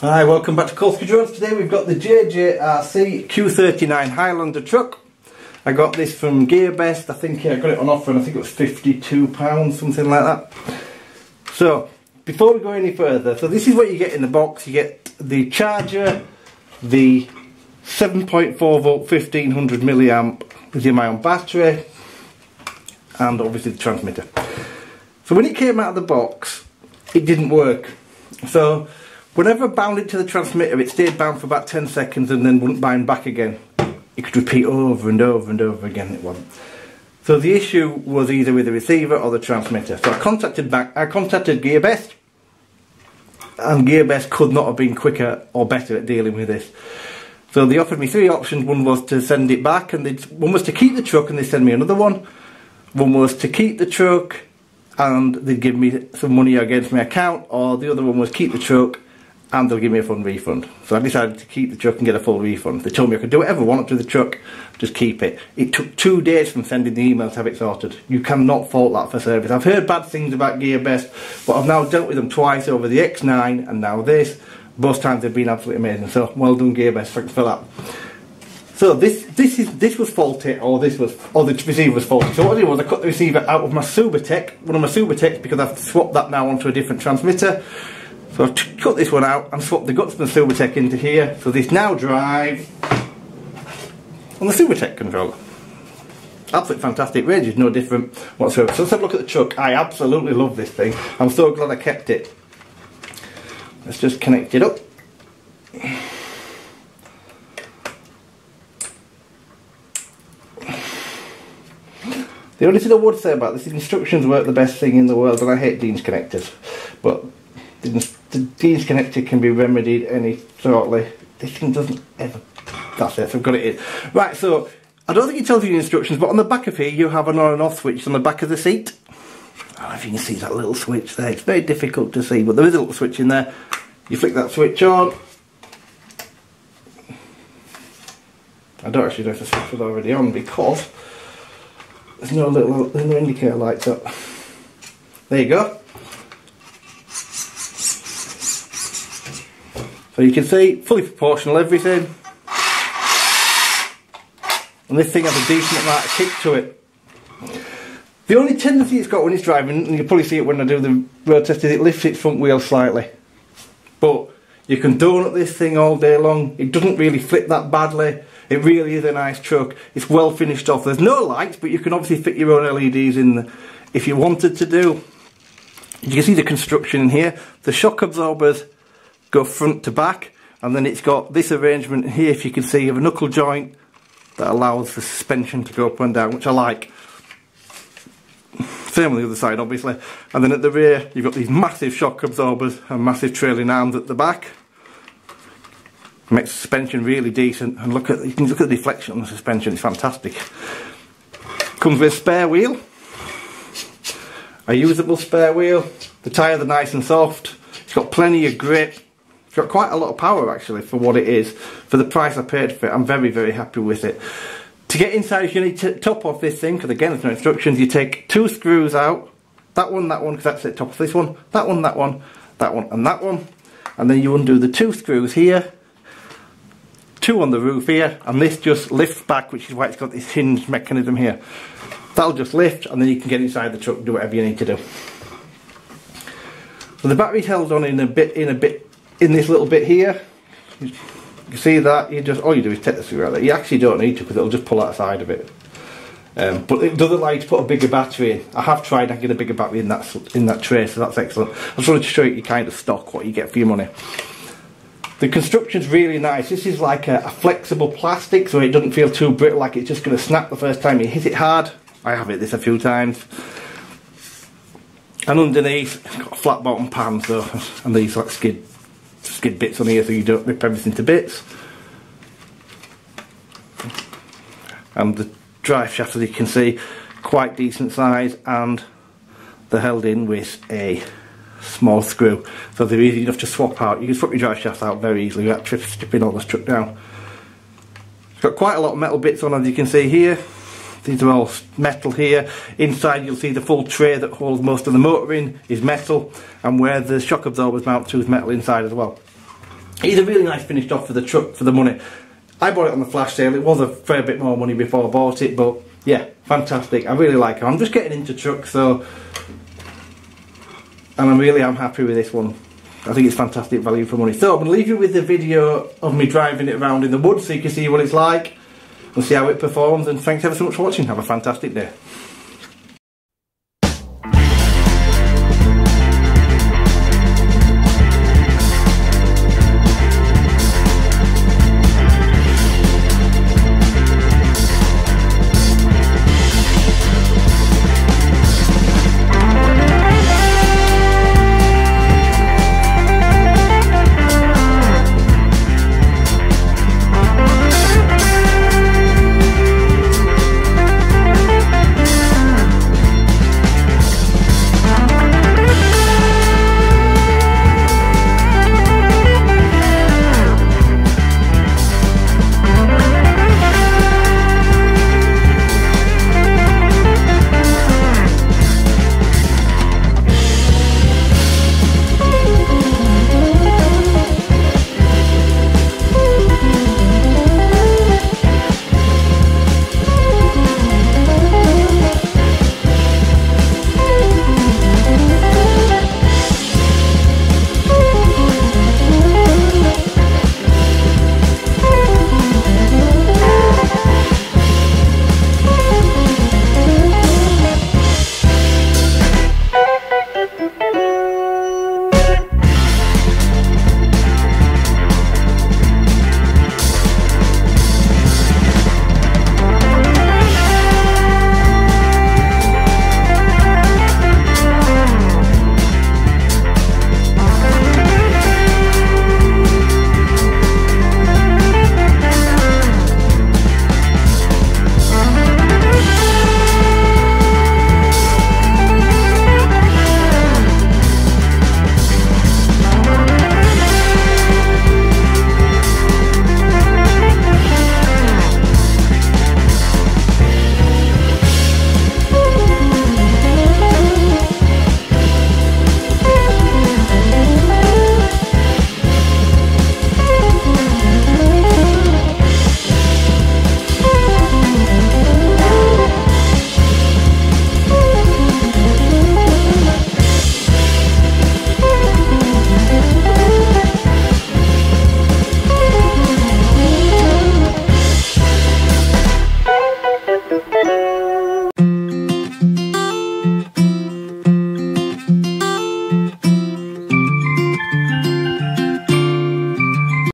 Hi, welcome back to Kulski Drones. Today we've got the JJRC Q39 Highlander truck. I got this from Gearbest. I think I got it on offer and I think it was £52, something like that. So, before we go any further, so this is what you get in the box. You get the charger, the 7.4V 1500mAh lithium-ion battery, and obviously the transmitter. So when it came out of the box, it didn't work. So whenever I bound it to the transmitter, it stayed bound for about 10 seconds and then wouldn't bind back again. It could repeat over and over and over again, it wouldn't. So the issue was either with the receiver or the transmitter. So I contacted Gearbest, and Gearbest could not have been quicker or better at dealing with this. So they offered me three options. One was to send it back, and one was to keep the truck and they send me another one. One was to keep the truck and they'd give me some money against my account, or the other one was keep the truck and they'll give me a full refund. So I decided to keep the truck and get a full refund. They told me I could do whatever I wanted to the truck, just keep it. It took 2 days from sending the email to have it sorted. You cannot fault that for service. I've heard bad things about Gearbest, but I've now dealt with them twice over the X9 and now this. Both times they've been absolutely amazing. So well done, Gearbest, thanks for that. So this was faulty, or the receiver was faulty. So what I did was I cut the receiver out of my Subotech, one of my Subotechs, because I've swapped that now onto a different transmitter. So I've cut this one out and swapped the guts from the Silvertech into here, so this now drives on the Silvertech controller. Absolutely fantastic, range is no different whatsoever. So let's have a look at the truck. I absolutely love this thing, I'm so glad I kept it. Let's just connect it up. The only thing I would say about this is instructions weren't the best thing in the world, and I hate Dean's connectors, but the Dean's connector can be remedied any shortly. This thing doesn't ever... That's it, I've got it in. Right, so I don't think it tells you the instructions, but on the back of here you have an on and off switch on the back of the seat. I don't know if you can see that little switch there, it's very difficult to see, but there is a little switch in there. You flick that switch on. I don't actually know if the switch was already on because there's no little indicator lights up. There you go. So you can see, fully proportional everything. And this thing has a decent amount of kick to it. The only tendency it's got when it's driving, and you'll probably see it when I do the road test, is it lifts its front wheel slightly. But you can donut this thing all day long. It doesn't really flip that badly. It really is a nice truck. It's well finished off. There's no lights, but you can obviously fit your own LEDs in there if you wanted to do. You can see the construction in here. The shock absorbers go front to back, and then it's got this arrangement here, if you can see, of a knuckle joint that allows the suspension to go up and down, which I like. Same on the other side, obviously. And then at the rear you've got these massive shock absorbers and massive trailing arms at the back. Makes the suspension really decent, and look at, you can look at the deflection on the suspension, it's fantastic. Comes with a spare wheel, a usable spare wheel. The tyres are nice and soft, it's got plenty of grip. It's got quite a lot of power actually for what it is. For the price I paid for it, I'm very, very happy with it. To get inside, if you need to top off this thing, because again there's no instructions, you take two screws out. That one, because that's it, top off this one. That one, and that one. And then you undo the two screws here, two on the roof here, and this just lifts back, which is why it's got this hinge mechanism here. That'll just lift, and then you can get inside the truck and do whatever you need to do. So the battery's held on in this little bit here. You see that, you just, all you do is take the screw out there. You actually don't need to, because it'll just pull out the side of it. But it doesn't like to put a bigger battery in. I have tried, I can get a bigger battery in that tray, so that's excellent. I just wanted to show you kind of stock, what you get for your money. The construction's really nice. This is like a flexible plastic, so it doesn't feel too brittle, like it's just going to snap the first time you hit it hard. I have hit this a few times. And underneath, it's got a flat bottom pan, so, and these like skid bits on here, so you don't rip everything to bits. And the drive shaft, as you can see, quite decent size, and they're held in with a small screw, so they're easy enough to swap out. You can swap your drive shaft out very easily without stripping all this truck down. It's got quite a lot of metal bits on, as you can see here. These are all metal here. Inside you'll see the full tray that holds most of the motor in is metal, and where the shock absorbers mount to is metal inside as well. He's a really nice finished off for the truck for the money. I bought it on the flash sale. It was a fair bit more money before I bought it, but yeah, fantastic. I really like it. I'm just getting into trucks, so, and I'm happy with this one. I think it's fantastic value for money. So I'm going to leave you with the video of me driving it around in the woods so you can see what it's like and see how it performs. And thanks ever so much for watching. Have a fantastic day.